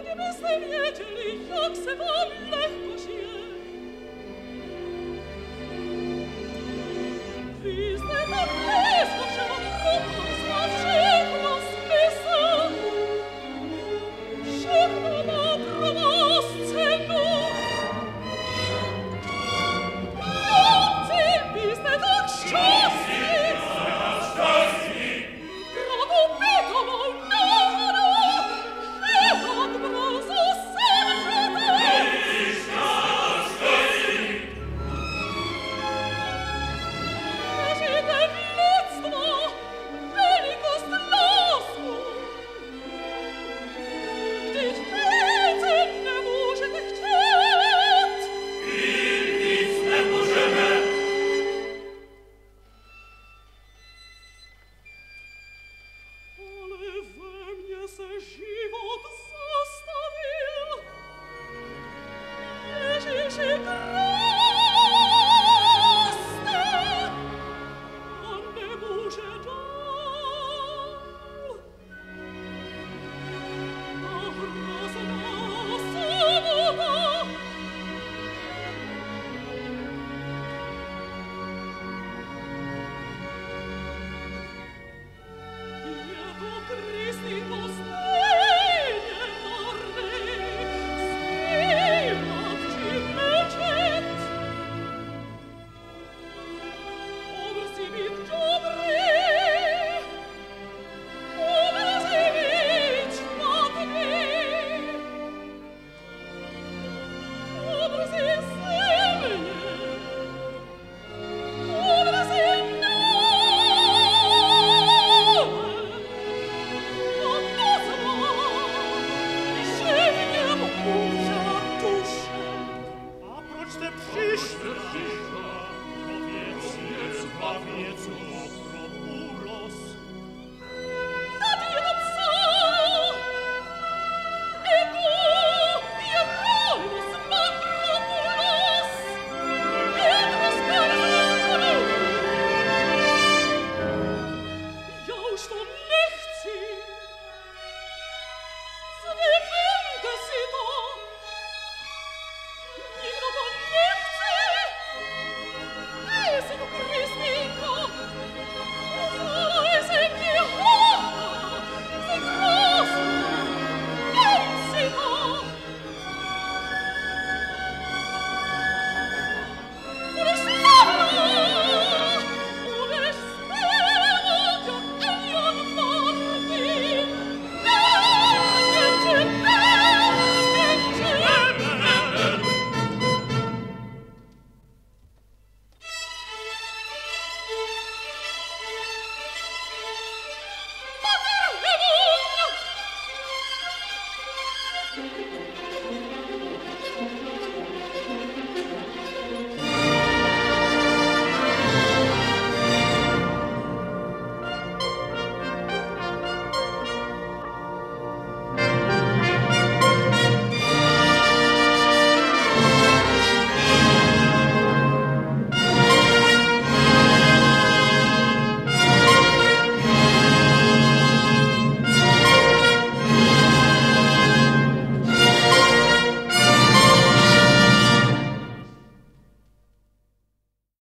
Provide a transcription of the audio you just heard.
Gdyby se wiedzieli, jak se wam lech poszli.